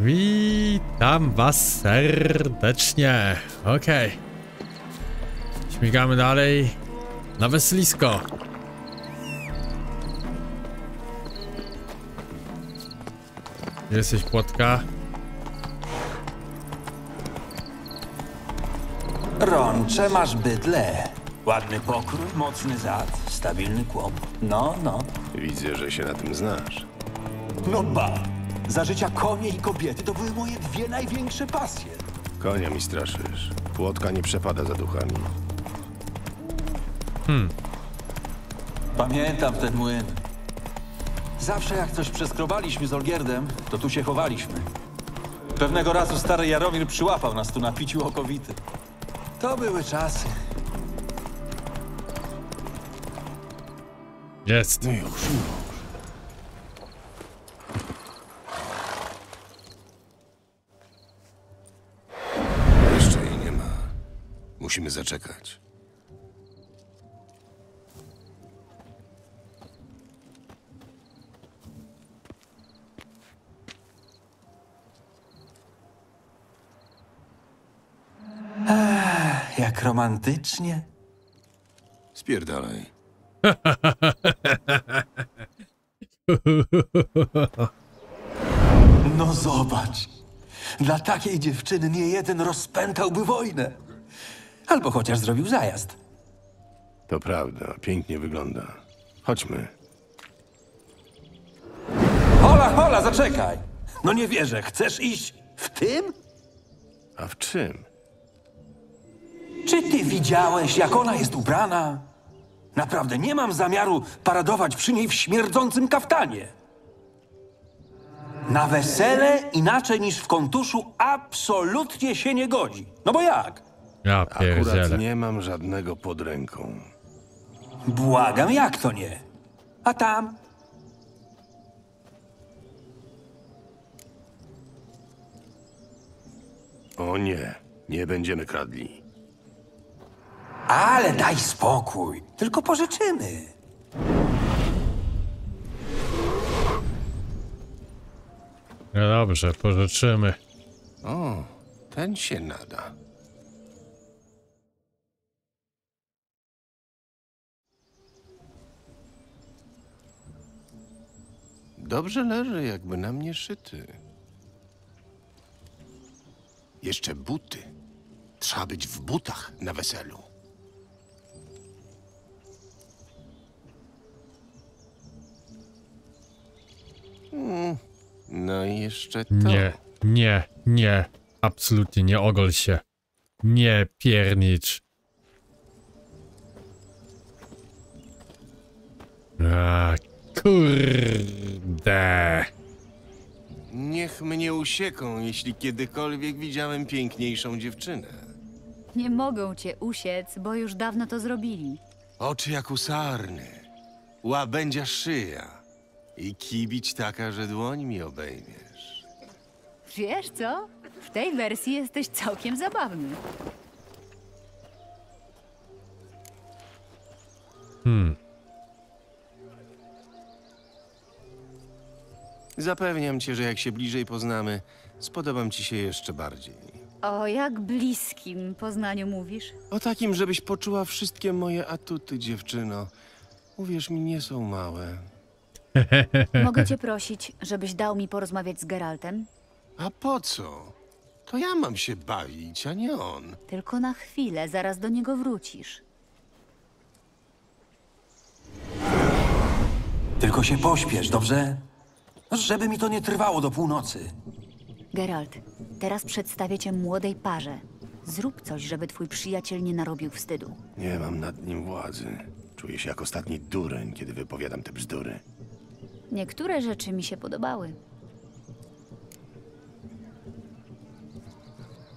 Witam was serdecznie. Okej. Śmigamy dalej na weselisko. Jesteś płotka. Rącze masz bydle. Ładny pokrój, mocny zad, stabilny kłop. No, no. Widzę, że się na tym znasz. No ba. Za życia konie i kobiety to były moje dwie największe pasje. Konia mi straszysz. Płotka nie przepada za duchami. Pamiętam ten młyn. Zawsze jak coś przeskrobaliśmy z Olgierdem, to tu się chowaliśmy. Pewnego razu stary Jaromir przyłapał nas tu na piciu okowity. To były czasy. Jest. No już. Jeszcze jej nie ma. Musimy zaczekać. Jak romantycznie. Spierdalaj. No zobacz. Dla takiej dziewczyny niejeden rozpętałby wojnę. Albo chociaż zrobił zajazd. To prawda, pięknie wygląda. Chodźmy. Hola, hola, zaczekaj. No nie wierzę, chcesz iść w tym? A w czym? Czy ty widziałeś, jak ona jest ubrana? Naprawdę nie mam zamiaru paradować przy niej w śmierdzącym kaftanie. Na wesele inaczej niż w kontuszu absolutnie się nie godzi. No bo jak? Ja pierdzielę. Akurat nie mam żadnego pod ręką. Błagam, jak to nie? A tam? O nie, nie będziemy kradli. Ale daj spokój, tylko pożyczymy. No dobrze, pożyczymy. O, ten się nada. Dobrze leży, jakby na mnie szyty. Jeszcze buty. Trzeba być w butach na weselu. No i jeszcze to. Nie, nie, nie. Absolutnie nie ogol się. Nie piernicz. A, kurde. Niech mnie usieką, jeśli kiedykolwiek widziałem piękniejszą dziewczynę. Nie mogą cię usiec, bo już dawno to zrobili. Oczy jak u sarny. Łabędzia szyja. I kibić taka, że dłoń mi obejmiesz. Wiesz co? W tej wersji jesteś całkiem zabawny. Zapewniam cię, że jak się bliżej poznamy, spodobam ci się jeszcze bardziej. O jak bliskim poznaniu mówisz? O takim, żebyś poczuła wszystkie moje atuty, dziewczyno. Uwierz mi, nie są małe. Mogę cię prosić, żebyś dał mi porozmawiać z Geraltem? A po co? To ja mam się bawić, a nie on. Tylko na chwilę, zaraz do niego wrócisz. Tylko się pośpiesz, dobrze? Żeby mi to nie trwało do północy. Geralt, teraz przedstawię cię młodej parze. Zrób coś, żeby twój przyjaciel nie narobił wstydu. Nie mam nad nim władzy. Czuję się jak ostatni dureń, kiedy wypowiadam te bzdury. Niektóre rzeczy mi się podobały.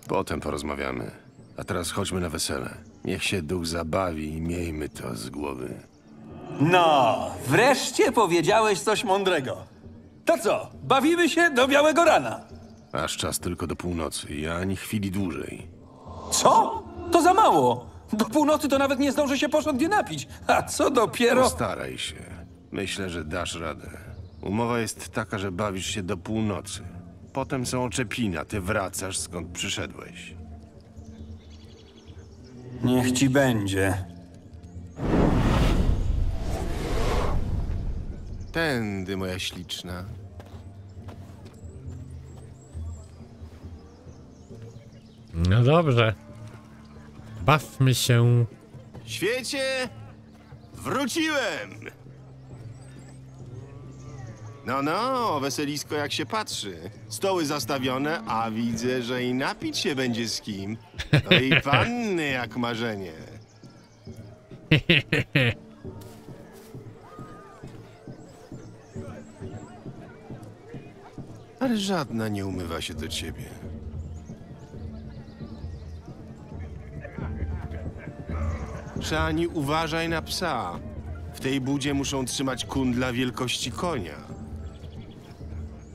Potem porozmawiamy. A teraz chodźmy na wesele. Niech się duch zabawi i miejmy to z głowy. No, wreszcie powiedziałeś coś mądrego. To co, bawimy się do białego rana? Aż czas tylko do północy i ani chwili dłużej. Co? To za mało! Do północy to nawet nie zdąży się porządnie napić. A co dopiero... Postaraj się. Myślę, że dasz radę. Umowa jest taka, że bawisz się do północy. Potem są oczepina. Ty wracasz, skąd przyszedłeś. Niech ci będzie. Tędy, moja śliczna. No dobrze. Bawmy się. Świecie, wróciłem! No, no, weselisko jak się patrzy. Stoły zastawione, a widzę, że i napić się będzie z kim. No i panny jak marzenie. Ale żadna nie umywa się do ciebie. Szani, uważaj na psa. W tej budzie muszą trzymać kundla wielkości konia.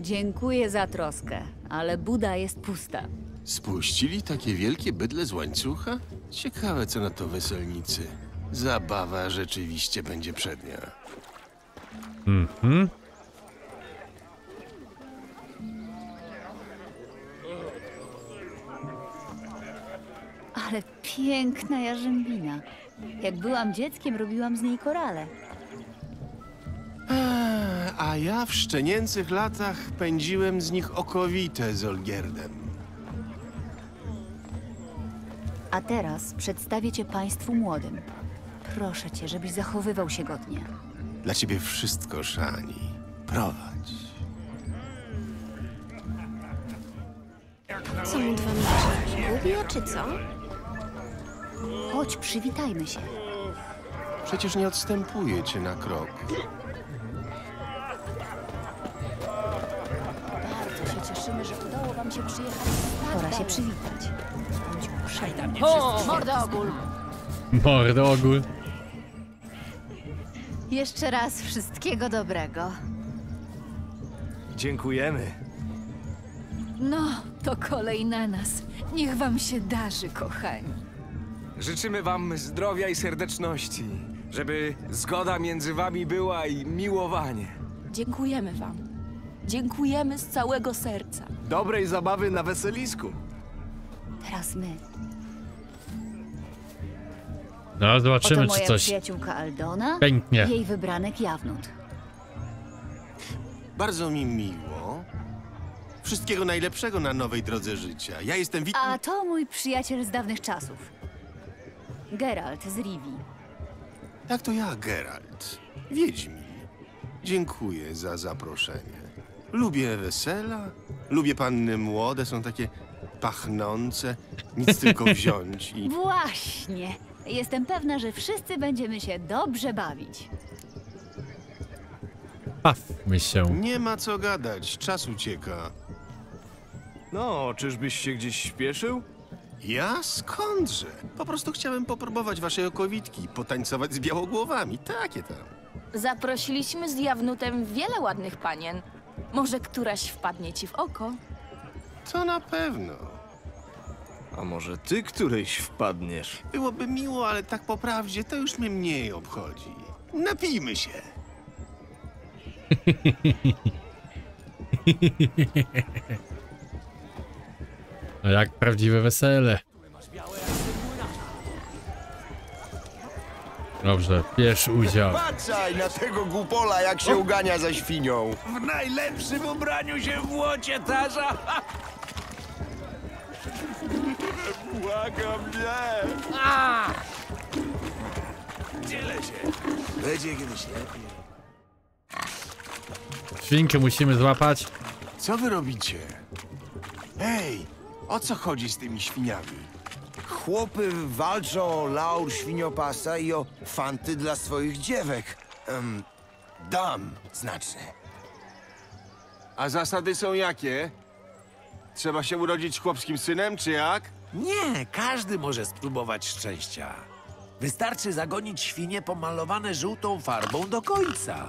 Dziękuję za troskę, ale buda jest pusta. Spuścili takie wielkie bydle z łańcucha? Ciekawe, co na to weselnicy. Zabawa rzeczywiście będzie przednia. Mhm. Ale piękna jarzębina. Jak byłam dzieckiem, robiłam z niej korale. A ja w szczenięcych latach pędziłem z nich okowite z Olgierdem. A teraz przedstawię cię państwu młodym. Proszę cię, żebyś zachowywał się godnie. Dla ciebie wszystko, Shani. Prowadź. Co mu 2 mecze? Głupio, czy co? Chodź, przywitajmy się. Przecież nie odstępuję cię na krok. Bardzo się cieszymy, że udało wam się przyjechać. Pora się przywitać. Bądź uprzejmy. O, mordoogól! Mordoogól. Jeszcze raz wszystkiego dobrego. Dziękujemy. No, to kolej na nas. Niech wam się darzy, kochani. Życzymy wam zdrowia i serdeczności, żeby zgoda między wami była i miłowanie. Dziękujemy wam. Dziękujemy z całego serca. Dobrej zabawy na weselisku. Teraz my. No, zobaczymy, oto moja czy coś. Przyjaciółka Aldona, pięknie. Jej wybranek Jawnut. Bardzo mi miło. Wszystkiego najlepszego na nowej drodze życia. Ja jestem Witold. A to mój przyjaciel z dawnych czasów. Geralt z Rivi. Tak, to ja, Geralt. Wiedźmin. Dziękuję za zaproszenie. Lubię wesela, lubię panny młode, są takie pachnące, nic tylko wziąć i... Właśnie! Jestem pewna, że wszyscy będziemy się dobrze bawić. Bawmy się. Nie ma co gadać, czas ucieka. No, czyżbyś się gdzieś śpieszył? Ja? Skądże? Po prostu chciałem popróbować waszej okowitki, potańcować z białogłowami, takie tam. Zaprosiliśmy z Jawnutem wiele ładnych panien. Może któraś wpadnie ci w oko? To na pewno. A może ty którejś wpadniesz? Byłoby miło, ale tak po prawdzie to już mnie mniej obchodzi. Napijmy się. No jak prawdziwe wesele. Dobrze, pierwszy udział. Patrzaj na tego głupola, jak się ugania za świnią. W najlepszym ubraniu się w łocie tarza. Błagam mnie. Dzielę się. Będzie kiedyś lepiej. Świnkę musimy złapać. Co wy robicie? Hej! O co chodzi z tymi świniami? Chłopy walczą o laur świniopasa i o fanty dla swoich dziewek. Dam, znaczy. A zasady są jakie? Trzeba się urodzić chłopskim synem, czy jak? Nie, każdy może spróbować szczęścia. Wystarczy zagonić świnie pomalowane żółtą farbą do końca.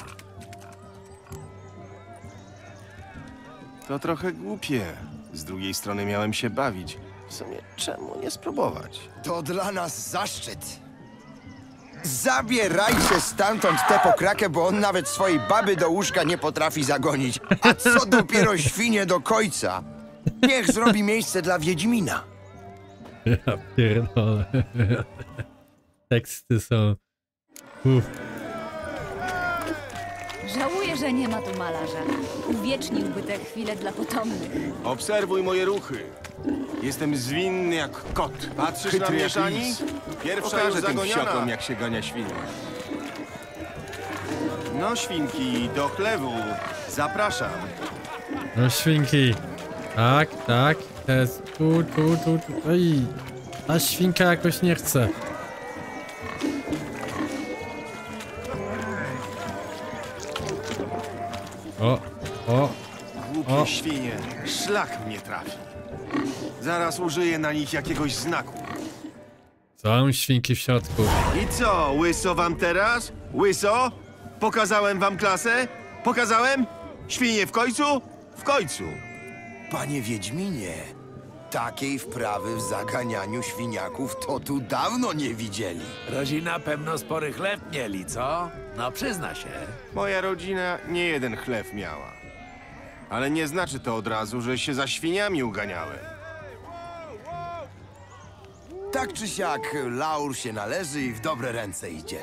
To trochę głupie. Z drugiej strony miałem się bawić. W sumie czemu nie spróbować? To dla nas zaszczyt. Zabierajcie stamtąd tę pokrakę, bo on nawet swojej baby do łóżka nie potrafi zagonić. A co dopiero świnie do kojca? Niech zrobi miejsce dla Wiedźmina. Ja pierdolę. Teksty są... Żałuję, że nie ma tu malarza. Uwieczniłby tę chwilę dla potomnych. Obserwuj moje ruchy. Jestem zwinny jak kot. Patrzysz na mnie, Shani? Pierwsza już zagoniona. Jak się gania świnia. No, świnki, do chlewu. Zapraszam. No, świnki. Tak, tak. Jest tu. Oj. A świnka jakoś nie chce. O. Głupie świnie. Szlak mnie trafi. Zaraz użyję na nich jakiegoś znaku. Są świnki w środku. I co, łyso wam teraz? Łyso? Pokazałem wam klasę? Pokazałem? Świnie w końcu? W końcu. Panie Wiedźminie, takiej wprawy w zaganianiu świniaków to tu dawno nie widzieli. Rodzina pewno spory chleb mieli, co? No przyzna się. Moja rodzina nie jeden chleb miała. Ale nie znaczy to od razu, że się za świniami uganiałem. Tak czy siak, laur się należy i w dobre ręce idzie.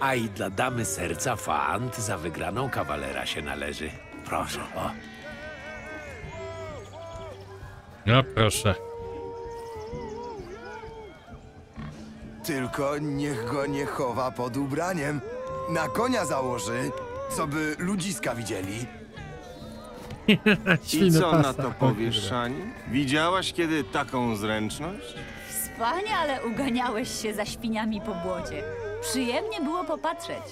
A i dla damy serca fant za wygraną kawalera się należy. Proszę, o. No proszę. Tylko niech go nie chowa pod ubraniem. Na konia założy, co by ludziska widzieli. I co na to powiesz, Shani? Widziałaś kiedy taką zręczność? Wspaniale uganiałeś się za świniami po błocie. Przyjemnie było popatrzeć.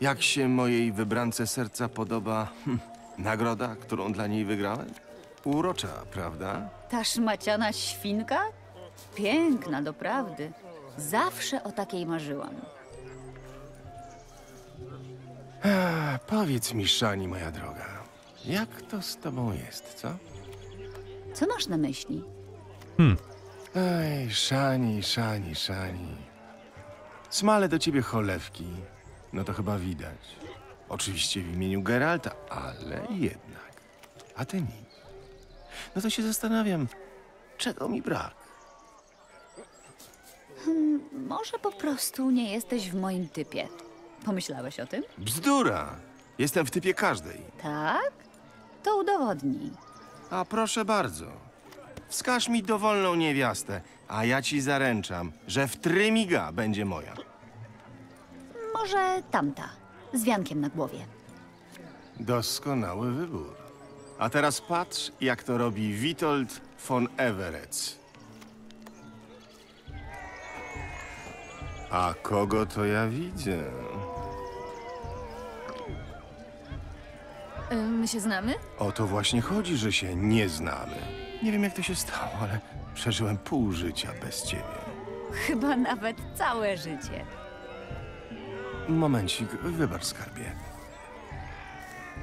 Jak się mojej wybrance serca podoba nagroda, którą dla niej wygrałem? Urocza, prawda? Ta szmaciana świnka? Piękna, doprawdy. Zawsze o takiej marzyłam. Powiedz mi, Shani, moja droga, jak to z tobą jest, co? Co masz na myśli? Ej, Shani. Smale do ciebie cholewki. No to chyba widać. Oczywiście w imieniu Geralta, ale jednak. A ty nic. No to się zastanawiam, czego mi brak? Może po prostu nie jesteś w moim typie. Pomyślałeś o tym? Bzdura! Jestem w typie każdej. Tak? To udowodnij. A proszę bardzo. Wskaż mi dowolną niewiastę, a ja ci zaręczam, że w trymiga będzie moja. Może tamta, z wiankiem na głowie. Doskonały wybór. A teraz patrz, jak to robi Witold von Everec. A kogo to ja widzę? My się znamy? O to właśnie chodzi, że się nie znamy. Nie wiem, jak to się stało, ale przeżyłem pół życia bez ciebie. Chyba nawet całe życie. Momencik, wybacz, skarbie.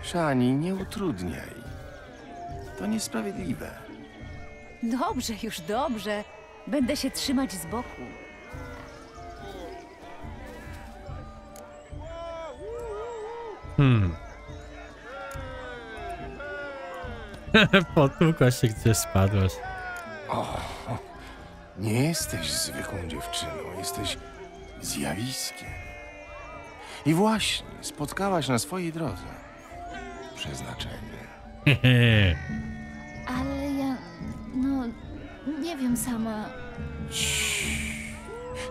Shani, nie utrudniaj. To niesprawiedliwe. Dobrze, już dobrze. Będę się trzymać z boku. Potłukła się, gdzieś spadłaś. O, nie jesteś zwykłą dziewczyną, jesteś zjawiskiem. I właśnie spotkałaś na swojej drodze przeznaczenie. Ale ja... no... nie wiem sama...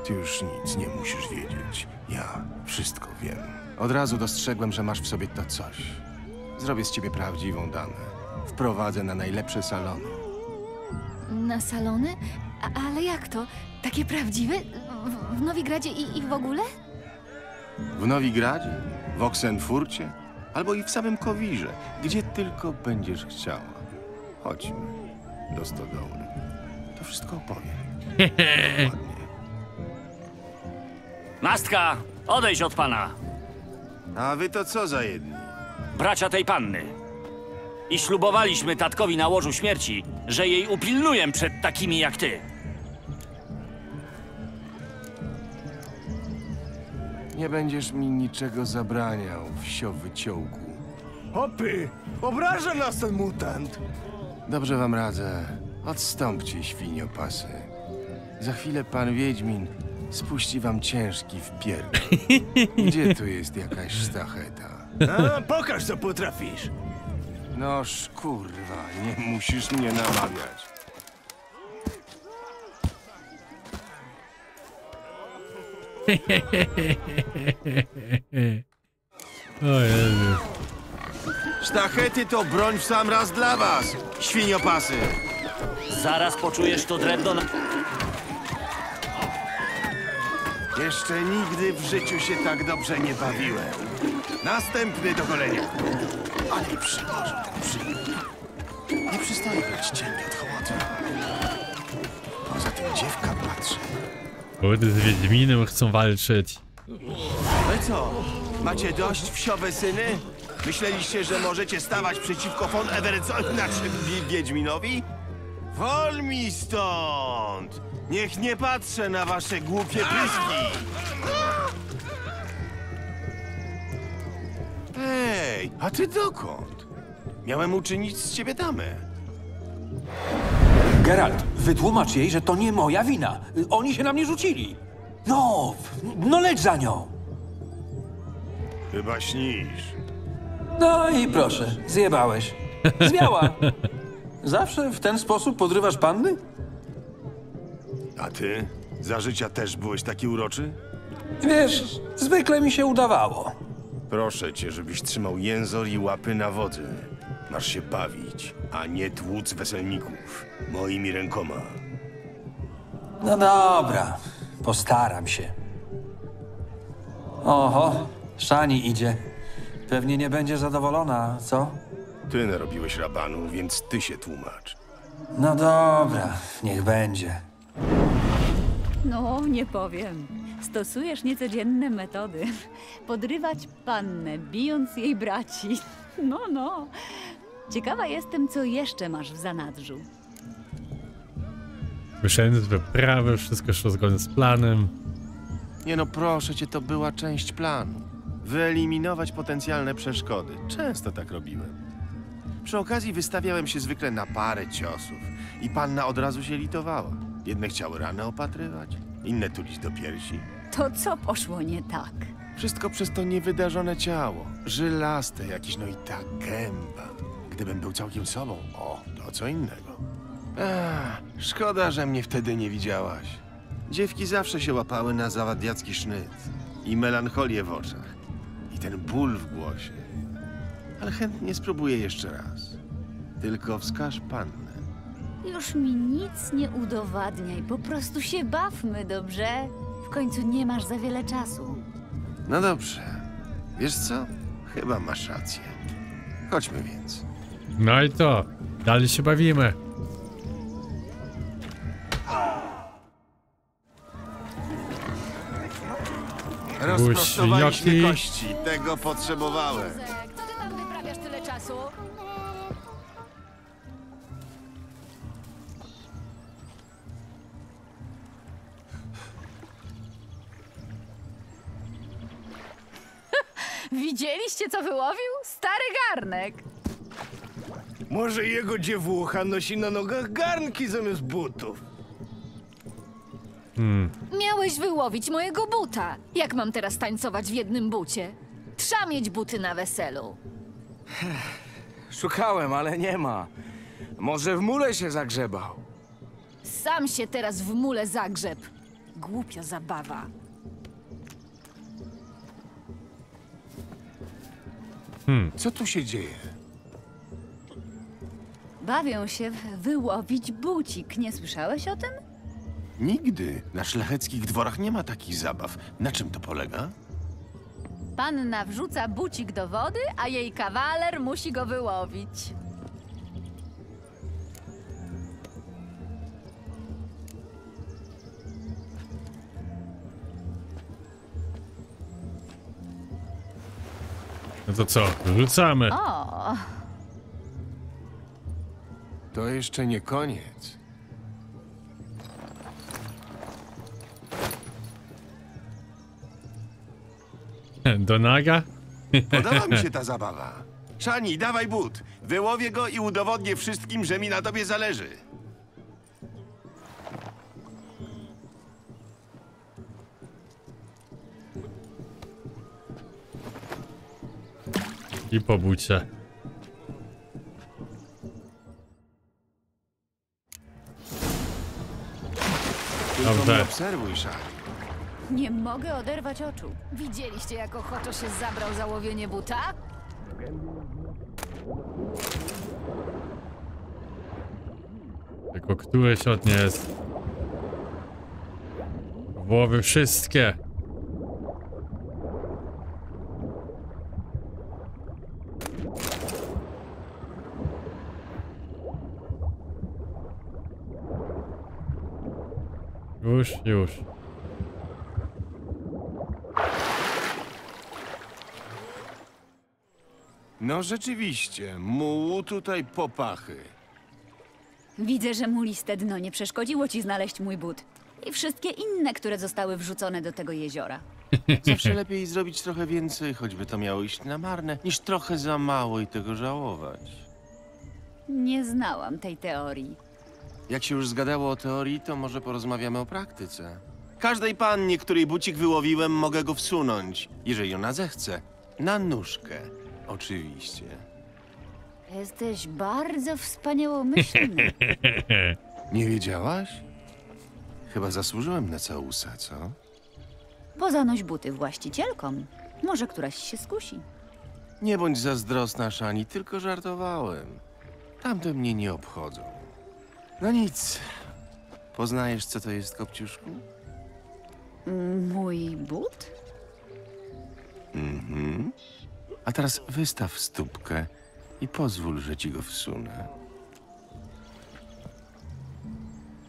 Ty już nic nie musisz wiedzieć. Ja wszystko wiem. Od razu dostrzegłem, że masz w sobie to coś. Zrobię z ciebie prawdziwą damę. Wprowadzę na najlepsze salony. Na salony? Ale jak to? Takie prawdziwe? W Nowigradzie i w ogóle? W Nowigradzie, w Oxenfurcie, albo i w samym Kowirze. Gdzie tylko będziesz chciała. Chodźmy do Stogoły. To wszystko opowiem. Ładnie. Nastka, odejdź od pana. A wy to co za jedni? Bracia tej panny. I ślubowaliśmy tatkowi na łożu śmierci, że jej upilnuję przed takimi jak ty. Nie będziesz mi niczego zabraniał, wsio wyciołku. Hopy! Obraża nas ten mutant! Dobrze wam radzę. Odstąpcie, świniopasy. Za chwilę pan Wiedźmin spuści wam ciężki wpierdol. Gdzie tu jest jakaś sztacheta? A, pokaż, co potrafisz. Noż, kurwa, nie musisz mnie namawiać. O Jezu. Sztachety to broń w sam raz dla was, świniopasy. Zaraz poczujesz to drewno na... Jeszcze nigdy w życiu się tak dobrze nie bawiłem. Następny do golenia. Ale nie przystoi być cienki od hołotów. Poza tym dziewka patrzy. Kurde, z Wiedźminem chcą walczyć. Ale co? Macie dość, wsiowe syny? Myśleliście, że możecie stawać przeciwko von Everecowi, znaczy Wiedźminowi? Wol mi stąd! Niech nie patrzę na wasze głupie pyski! Ej, a ty dokąd? Miałem uczynić z ciebie damę. Geralt, wytłumacz jej, że to nie moja wina. Oni się na mnie rzucili. No, no leć za nią. Chyba śnisz. No i proszę, zjebałeś. Zmiała. Zawsze w ten sposób podrywasz panny? A ty? Za życia też byłeś taki uroczy? Wiesz, zwykle mi się udawało. Proszę cię, żebyś trzymał jęzor i łapy na wodzy. Masz się bawić, a nie tłuc weselników. Moimi rękoma. No dobra, postaram się. Oho, Shani idzie. Pewnie nie będzie zadowolona, co? Ty narobiłeś rabanu, więc ty się tłumacz. No dobra, niech będzie. No, nie powiem. Stosujesz niecodzienne metody. Podrywać pannę, bijąc jej braci. No, no. Ciekawa jestem, co jeszcze masz w zanadrzu. Wyszedłem z wyprawy, wszystko szło zgodnie z planem. Nie no, proszę cię, to była część planu. Wyeliminować potencjalne przeszkody. Często tak robiłem. Przy okazji wystawiałem się zwykle na parę ciosów i panna od razu się litowała. Jedne chciały ranę opatrywać, inne tulić do piersi. To co poszło nie tak? Wszystko przez to niewydarzone ciało. Żylaste jakieś, no i ta gęba. Gdybym był całkiem sobą, o, to co innego. Ach, szkoda, że mnie wtedy nie widziałaś. Dziewki zawsze się łapały na zawadiacki sznyt i melancholię w oczach i ten ból w głosie. Ale chętnie spróbuję jeszcze raz. Tylko wskaż pannę. Już mi nic nie udowadniaj. Po prostu się bawmy, dobrze? W końcu nie masz za wiele czasu. No dobrze. Wiesz co? Chyba masz rację. Chodźmy więc. No i to. Dalej się bawimy. Rozprostowaliśmy kości. Tego potrzebowałem. Widzieliście, co wyłowił? Stary garnek. Może jego dziewucha nosi na nogach garnki zamiast butów. Miałeś wyłowić mojego buta. Jak mam teraz tańcować w jednym bucie? Trza mieć buty na weselu. Szukałem, ale nie ma. Może w mule się zagrzebał. Sam się teraz w mule zagrzeb. Głupia zabawa. Co tu się dzieje? Bawią się w wyłowić bucik. Nie słyszałeś o tym? Nigdy. Na szlacheckich dworach nie ma takich zabaw. Na czym to polega? Panna wrzuca bucik do wody, a jej kawaler musi go wyłowić. No to co? Wrzucamy. O. To jeszcze nie koniec. Do naga? Podoba mi się ta zabawa. Shani, dawaj but. Wyłowię go i udowodnię wszystkim, że mi na tobie zależy. I po bucie. Dobrze. Obserwuj, Shani. Nie mogę oderwać oczu. Widzieliście, jak ochoczo się zabrał za łowienie buta? Tylko któryś od nie jest. Głowy wszystkie. Już. No rzeczywiście, mułu tutaj popachy. Widzę, że muliste dno nie przeszkodziło ci znaleźć mój but. I wszystkie inne, które zostały wrzucone do tego jeziora. Zawsze lepiej zrobić trochę więcej, choćby to miało iść na marne, niż trochę za mało i tego żałować. Nie znałam tej teorii. Jak się już zgadało o teorii, to może porozmawiamy o praktyce. Każdej pannie, której bucik wyłowiłem, mogę go wsunąć, jeżeli ona zechce, na nóżkę. Oczywiście. Jesteś bardzo wspaniałomyślny. Nie wiedziałaś? Chyba zasłużyłem na całusa, co? Bo zanoś buty właścicielkom. Może któraś się skusi. Nie bądź zazdrosna, Shani, tylko żartowałem. Tamte mnie nie obchodzą. No nic. Poznajesz, co to jest, kopciuszku? Mój but? Mhm. A teraz wystaw stópkę i pozwól, że ci go wsunę.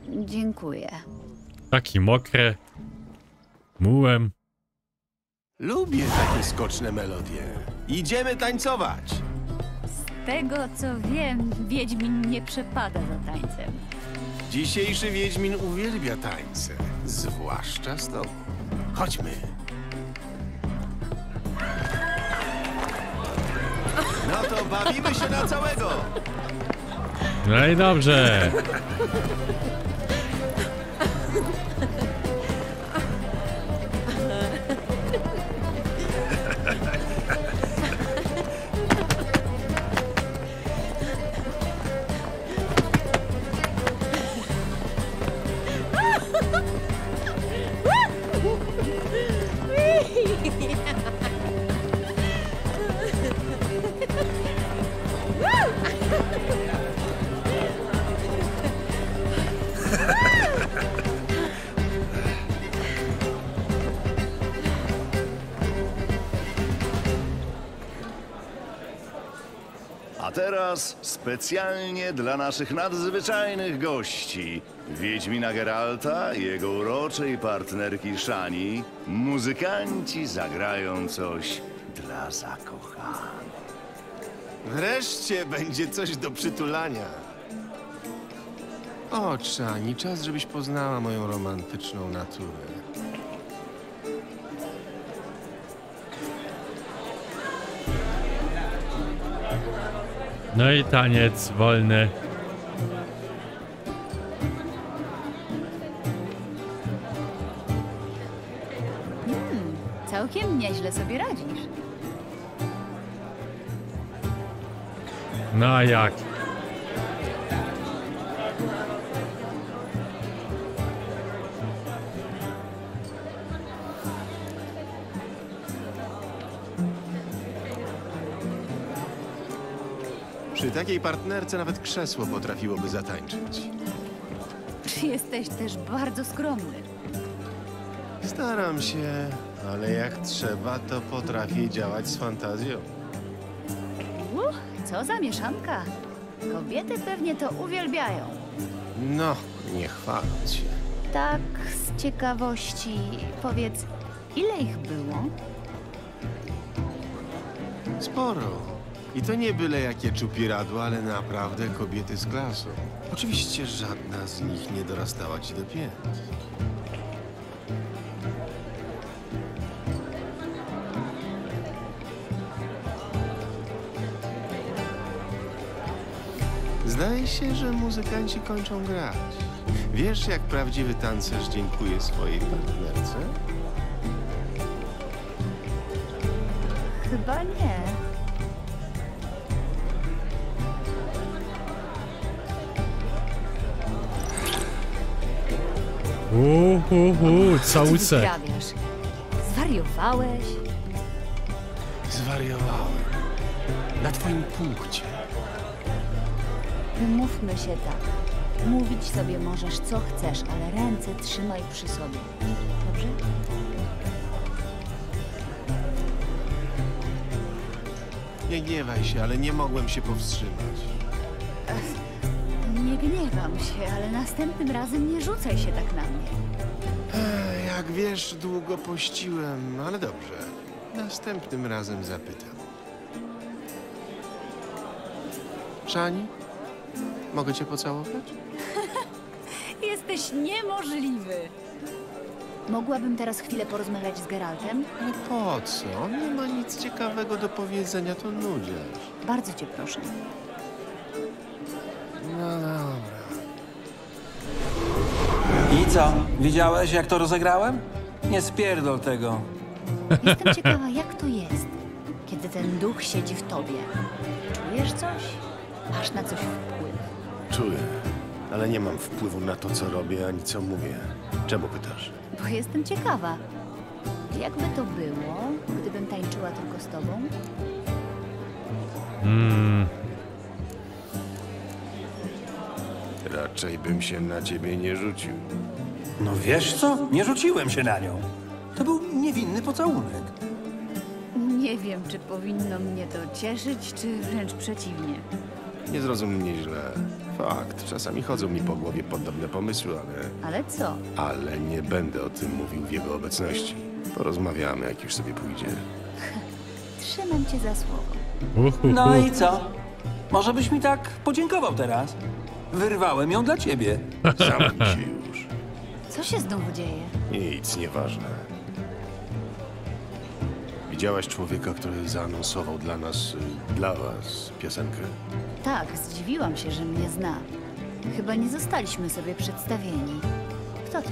Dziękuję. Taki mokry. Mułem. Lubię takie skoczne melodie. Idziemy tańcować. Z tego, co wiem, Wiedźmin nie przepada za tańcem. Dzisiejszy Wiedźmin uwielbia tańce. Zwłaszcza z tobą. Chodźmy. No to bawimy się na całego! No i dobrze! Teraz specjalnie dla naszych nadzwyczajnych gości, Wiedźmina Geralta, jego uroczej partnerki Shani, muzykanci zagrają coś dla zakochanych. Wreszcie będzie coś do przytulania. O, Shani, czas, żebyś poznała moją romantyczną naturę. No i taniec wolny. Całkiem nieźle sobie radzisz. No a jak? Przy takiej partnerce nawet krzesło potrafiłoby zatańczyć. Jesteś też bardzo skromny. Staram się, ale jak trzeba, to potrafię działać z fantazją. Co za mieszanka. Kobiety pewnie to uwielbiają. No, nie chwaląc się. Tak z ciekawości powiedz, ile ich było? Sporo. I to nie byle jakie czupiradło, ale naprawdę kobiety z klasą. Oczywiście żadna z nich nie dorastała ci do pięt. Zdaje się, że muzykanci kończą grać. Wiesz, jak prawdziwy tancerz dziękuje swojej partnerce? Chyba nie. Cały ser. Zwariowałeś? Zwariowałem. Na twoim punkcie. Umówmy się tak. Mówić sobie możesz co chcesz, ale ręce trzymaj przy sobie. Dobrze? Nie gniewaj się, ale nie mogłem się powstrzymać. Nie gniewam się, ale następnym razem nie rzucaj się tak na mnie. Jak wiesz, długo pościłem, ale dobrze. Następnym razem zapytam. Shani? Mogę cię pocałować? Jesteś niemożliwy. Mogłabym teraz chwilę porozmawiać z Geraltem? Ale po co? On nie ma nic ciekawego do powiedzenia, to nudzisz. Bardzo cię proszę. No dobra. I co? Widziałeś, jak to rozegrałem? Nie spierdol tego. Jestem ciekawa, jak to jest, kiedy ten duch siedzi w tobie. Czujesz coś? Masz na coś wpływ? Czuję, ale nie mam wpływu na to, co robię, ani co mówię. Czemu pytasz? Bo jestem ciekawa. Jakby to było, gdybym tańczyła tylko z tobą? Raczej bym się na ciebie nie rzucił. No wiesz co? Nie rzuciłem się na nią. To był niewinny pocałunek. Nie wiem, czy powinno mnie to cieszyć, czy wręcz przeciwnie. Nie zrozum mnie źle. Fakt, czasami chodzą mi po głowie podobne pomysły, ale... Ale co? Ale nie będę o tym mówił w jego obecności. Porozmawiamy, jak już sobie pójdzie. Trzymam cię za słowo. No i co? Może byś mi tak podziękował teraz? Wyrwałem ją dla ciebie. Zamknij się już. Co się znowu dzieje? Nic, nieważne. Widziałaś człowieka, który zaanonsował dla was piosenkę? Tak, zdziwiłam się, że mnie zna. Chyba nie zostaliśmy sobie przedstawieni. Kto to?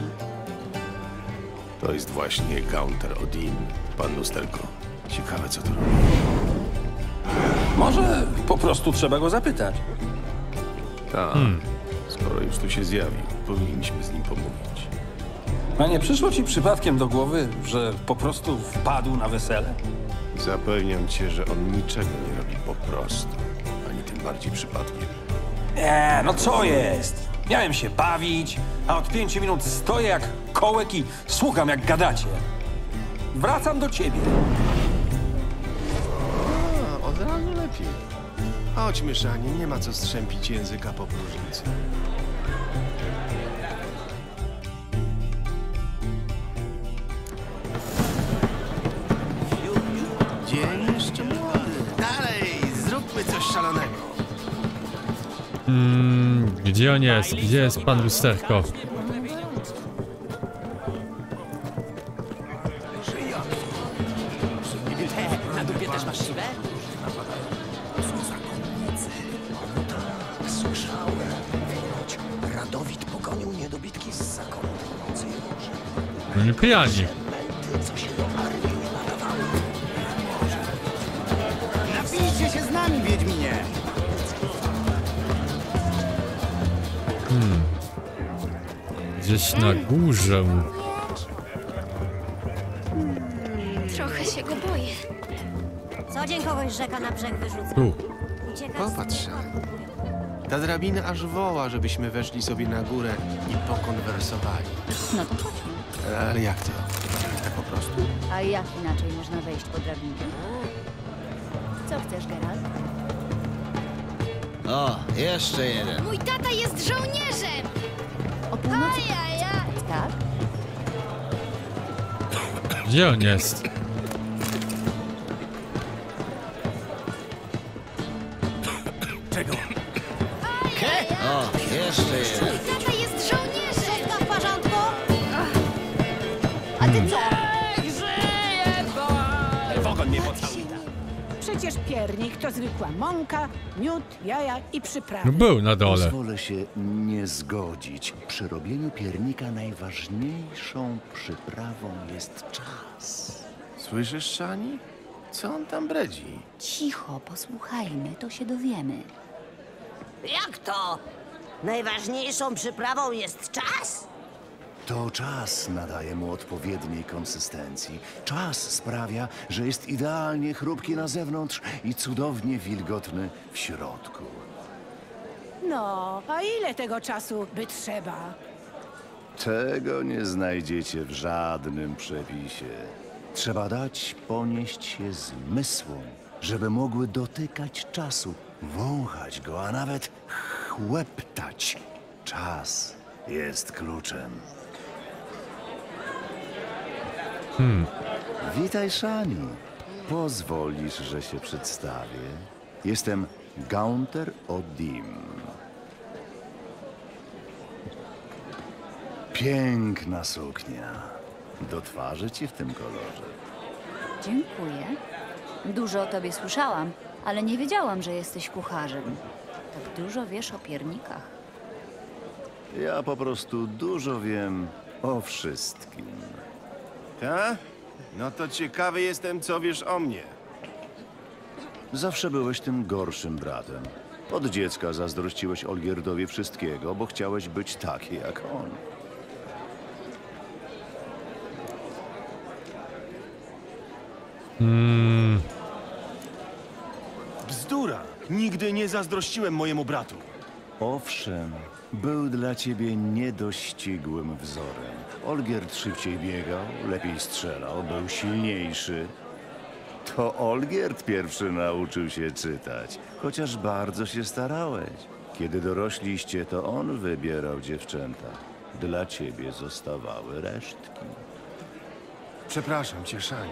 To jest właśnie Gaunter O'Dimm, pan lusterko. Ciekawe, co to robi. Może po prostu trzeba go zapytać. Tak, skoro już tu się zjawił, powinniśmy z nim pomówić. A nie przyszło ci przypadkiem do głowy, że po prostu wpadł na wesele? Zapewniam cię, że on niczego nie robi po prostu, ani tym bardziej przypadkiem. No co jest? Miałem się bawić, a od 5 minut stoję jak kołek i słucham, jak gadacie. Wracam do ciebie. Od razu lepiej. Chodźmy, Shani, nie ma co strzępić języka po próżnicy. Dzień jeszcze młody. Dalej, zróbmy coś szalonego. Gdzie on jest? Gdzie jest pan lusterko? Na dupie też masz siwe? Nie pijani. Napijcie się z nami, Wiedźminie. Gdzieś na górze. Trochę się go boję. Co dzień kogoś rzeka na brzeg wyrzuca. Popatrz. Ta drabina aż woła, żebyśmy weszli sobie na górę i pokonwersowali. No to... Ale jak to? Tak po prostu? A jak inaczej można wejść po drabinie? Co chcesz, Geralt? O, jeszcze jeden. Mój tata jest żołnierzem! O północy... Tak? Gdzie on jest? też żyje. Tyle jest żołnierzy! Wszystko w porządku? A ty co? Niech żyje, bo... Wogon mnie pocałuje. Przecież piernik to zwykła mąka, miód, jaja i przyprawy. Był na dole. Pozwolę się nie zgodzić. Przy robieniu piernika najważniejszą przyprawą jest czas. Słyszysz, Shani? Co on tam bredzi? Cicho, posłuchajmy, to się dowiemy. Jak to? Najważniejszą przyprawą jest czas? To czas nadaje mu odpowiedniej konsystencji. Czas sprawia, że jest idealnie chrupki na zewnątrz i cudownie wilgotny w środku. No, a ile tego czasu by trzeba? Tego nie znajdziecie w żadnym przepisie. Trzeba dać ponieść się zmysłom, żeby mogły dotykać czasu, wąchać go, a nawet chłeptać. Czas jest kluczem. Witaj, Shani. Pozwolisz, że się przedstawię. Jestem Gaunter O'Dimm. Piękna suknia. Do twarzy ci w tym kolorze. Dziękuję. Dużo o tobie słyszałam, ale nie wiedziałam, że jesteś kucharzem. Tak dużo wiesz o piernikach. Ja po prostu dużo wiem o wszystkim. Ta? No to ciekawy jestem, co wiesz o mnie. Zawsze byłeś tym gorszym bratem. Od dziecka zazdrościłeś Olgierdowi wszystkiego, bo chciałeś być taki jak on. Bzdura! Nigdy nie zazdrościłem mojemu bratu. Owszem, był dla ciebie niedościgłym wzorem. Olgierd szybciej biegał, lepiej strzelał, był silniejszy. To Olgierd pierwszy nauczył się czytać, chociaż bardzo się starałeś. Kiedy dorośliście, to on wybierał dziewczęta. Dla ciebie zostawały resztki. Przepraszam cię, Shani.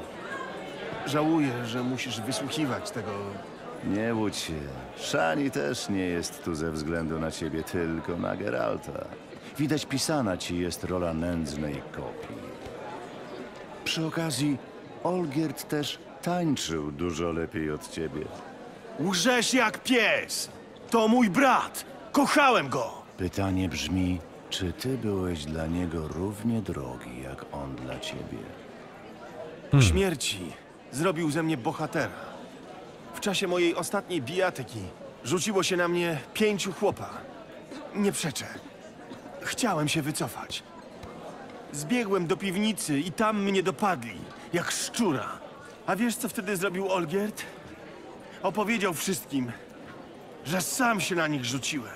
Żałuję, że musisz wysłuchiwać tego... Nie łudź się. Shani też nie jest tu ze względu na ciebie, tylko na Geralta. Widać, pisana ci jest rola nędznej kopii. Przy okazji, Olgierd też tańczył dużo lepiej od ciebie. Łżesz jak pies! To mój brat! Kochałem go! Pytanie brzmi, czy ty byłeś dla niego równie drogi, jak on dla ciebie? Śmierci zrobił ze mnie bohatera. W czasie mojej ostatniej bijatyki rzuciło się na mnie 5 chłopa. Nie przeczę. Chciałem się wycofać. Zbiegłem do piwnicy i tam mnie dopadli, jak szczura. A wiesz, co wtedy zrobił Olgierd? Opowiedział wszystkim, że sam się na nich rzuciłem.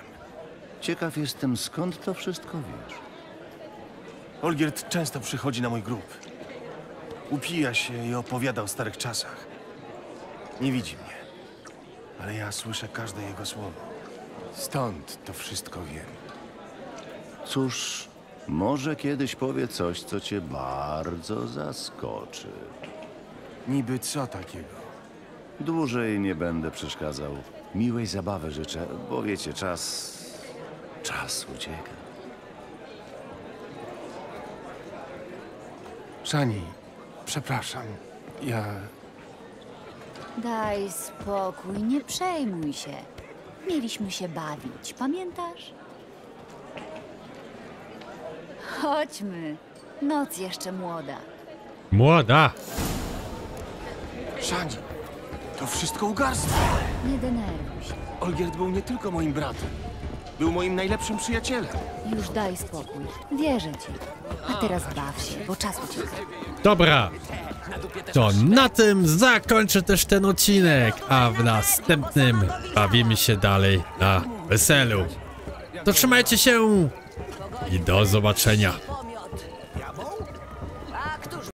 Ciekaw jestem, skąd to wszystko wiesz. Olgierd często przychodzi na mój grób. Upija się i opowiada o starych czasach. Nie widzi mnie, ale ja słyszę każde jego słowo. Stąd to wszystko wiem. Cóż, może kiedyś powie coś, co cię bardzo zaskoczy. Niby co takiego? Dłużej nie będę przeszkadzał. Miłej zabawy życzę, bo wiecie, czas ucieka. Shani. Przepraszam, ja... Daj spokój, nie przejmuj się. Mieliśmy się bawić, pamiętasz? Chodźmy, noc jeszcze młoda. Młoda! Shani, to wszystko ugarstwo. Nie denerwuj się. Olgierd był nie tylko moim bratem. Był moim najlepszym przyjacielem. Już daj spokój. Wierzę ci. A teraz baw się, bo czas ucieka. Dobra. To na tym zakończę też ten odcinek, a w następnym bawimy się dalej na weselu. To trzymajcie się i do zobaczenia.